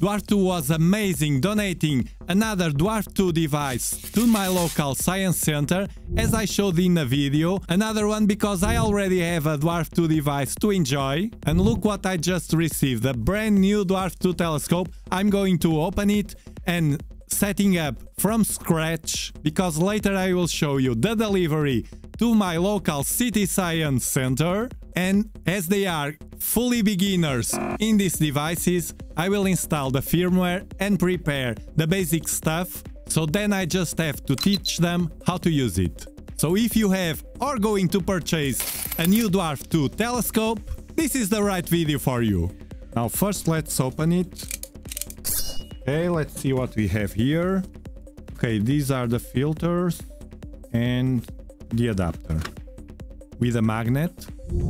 Dwarf 2 was amazing, donating another Dwarf 2 device to my local science center, as I showed in a video, another one because I already have a Dwarf 2 device to enjoy. And look what I just received, a brand new Dwarf 2 telescope. I'm going to open it and setting up from scratch, because later I will show you the delivery to my local city science center. And as they are fully beginners in these devices, I will install the firmware and prepare the basic stuff, so then I just have to teach them how to use it. So if you have or going to purchase a new Dwarf 2 telescope, this is the right video for you. Now first let's open it. Okay, let's see what we have here. Okay, these are the filters and the adapter with a magnet,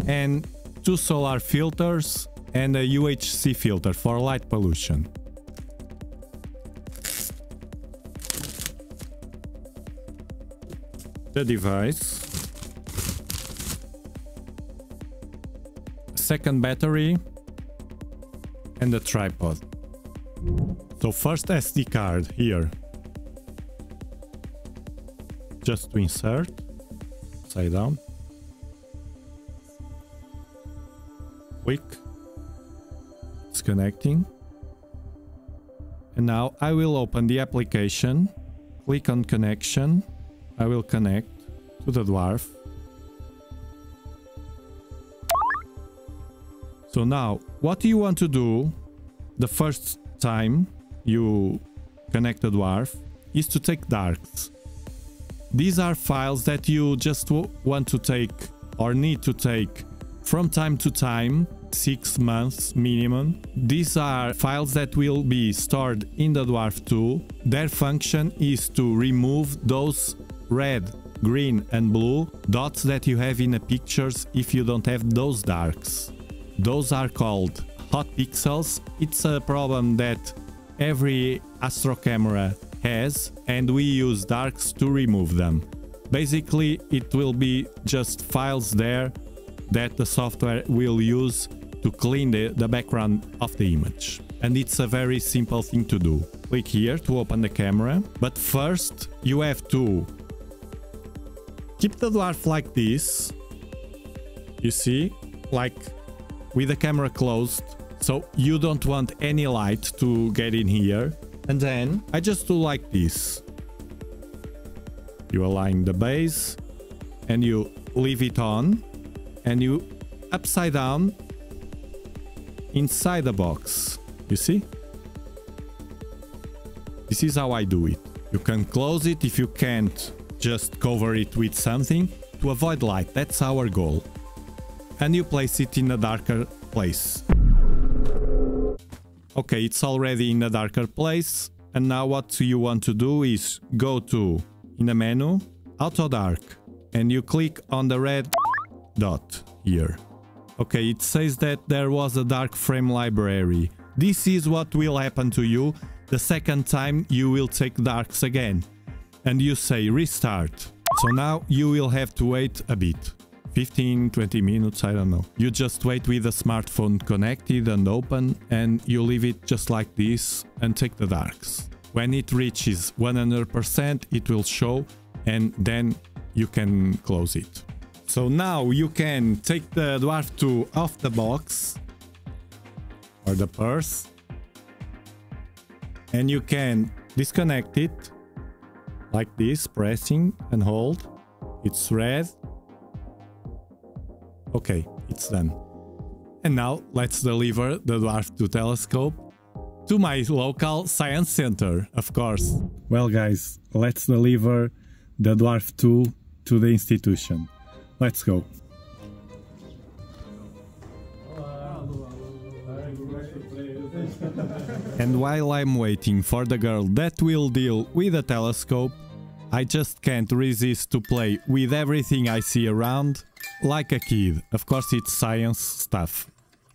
and two solar filters and a UHC filter for light pollution. The device, a second battery and a tripod. So first SD card here, just to insert, upside down. Quick, it's connecting. And now I will open the application, click on connection, I will connect to the Dwarf. So now, what do you want to do the first time you connect the Dwarf is to take darks. These are files that you just want to take or need to take from time to time, 6 months minimum. These are files that will be stored in the Dwarf 2. Their function is to remove those red, green and blue dots that you have in the pictures if you don't have those darks. Those are called hot pixels. It's a problem that every astro camera has, and we use darks to remove them. Basically, it will be just files there that the software will use to clean the background of the image. And it's a very simple thing to do. Click here to open the camera, but first you have to keep the Dwarf like this, you see, like with the camera closed. So you don't want any light to get in here. And then I just do like this. You align the base and you leave it on, and you upside down inside the box. You see? This is how I do it. You can close it if you can't, just cover it with something to avoid light. That's our goal. And you place it in a darker place. Okay, it's already in a darker place. And now what you want to do is go to, in the menu, Auto Dark, and you click on the red dot here. Okay, it says that there was a dark frame library. This is what will happen to you the second time you will take darks again. And you say restart. So now you will have to wait a bit. 15, 20 minutes, I don't know. You just wait with the smartphone connected and open, and you leave it just like this and take the darks. When it reaches 100%, it will show, and then you can close it. So now you can take the Dwarf 2 off the box or the purse, and you can disconnect it like this, pressing and hold. It's red. Okay, it's done. And now let's deliver the Dwarf 2 telescope to my local science center, of course. Well guys, let's deliver the Dwarf 2 to the institution. Let's go. And while I'm waiting for the girl that will deal with the telescope, I just can't resist to play with everything I see around. Like a kid, of course it's science stuff.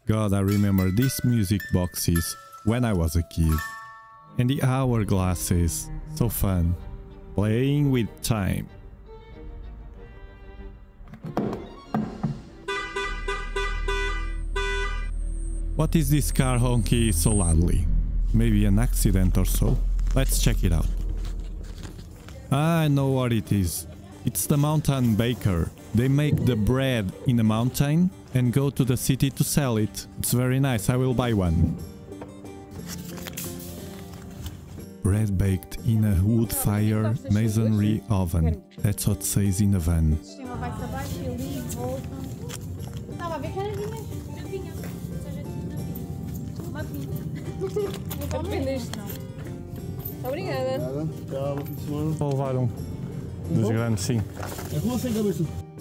God, I remember these music boxes when I was a kid. And the hourglasses, so fun. Playing with time. What is this car honking so loudly? Maybe an accident or so. Let's check it out. I know what it is. It's the mountain baker. They make the bread in the mountain and go to the city to sell it. It's very nice. I will buy one. Bread baked in a wood fire masonry oven. That's what it says in the van.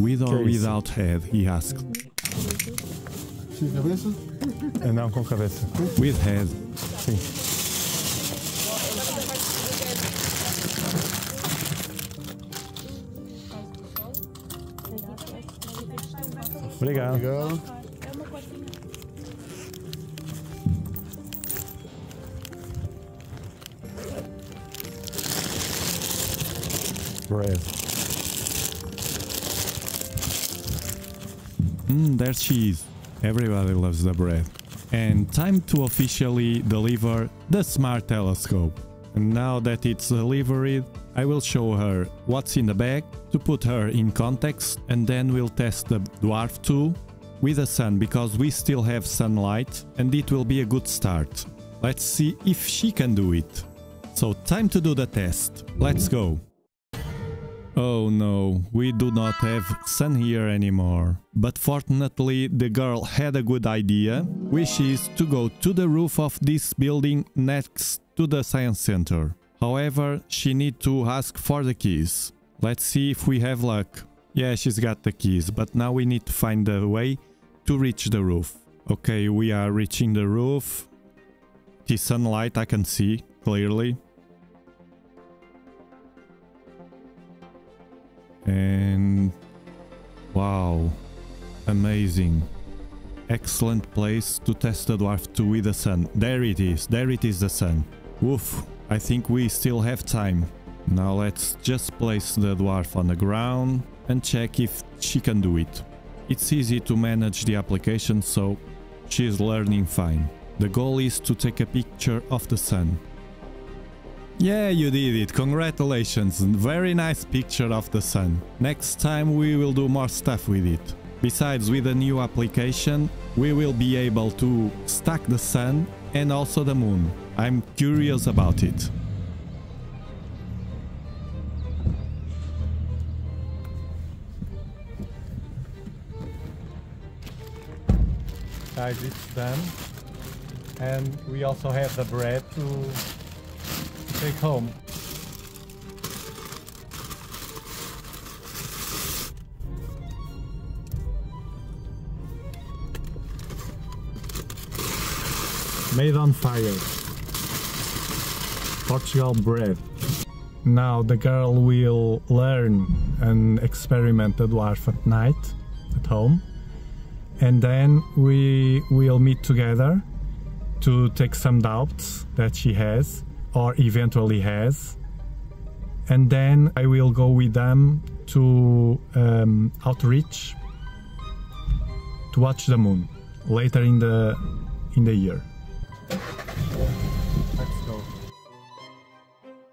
With or without head, he asked. With head. Obrigado. Bread. There she is. Everybody loves the bread. And time to officially deliver the smart telescope. And now that it's delivered, I will show her what's in the bag to put her in context, and then we'll test the Dwarf 2 with the sun, because we still have sunlight and it will be a good start. Let's see if she can do it. So time to do the test. Let's go. Oh no, we do not have sun here anymore. But fortunately the girl had a good idea, which is to go to the roof of this building next to the science center. However, she needs to ask for the keys. Let's see if we have luck. Yeah, she's got the keys, but now we need to find a way to reach the roof. Okay, we are reaching the roof. The sunlight I can see clearly. And wow, amazing. Excellent place to test the Dwarf 2 with the sun. There it is the sun. Woof, I think we still have time. Now let's just place the Dwarf on the ground and check if she can do it. It's easy to manage the application, so she's learning fine. The goal is to take a picture of the sun. Yeah, you did it. Congratulations. Very nice picture of the sun. Next time we will do more stuff with it. Besides, with the new application, we will be able to stack the sun and also the moon. I'm curious about it. Guys, it's done. And we also have the bread to take home. Made on fire. Portugal bread. Now the girl will learn and experiment the Dwarf at night at home, and then we will meet together to take some doubts that she has or eventually has, and then I will go with them to outreach to watch the moon later in the year.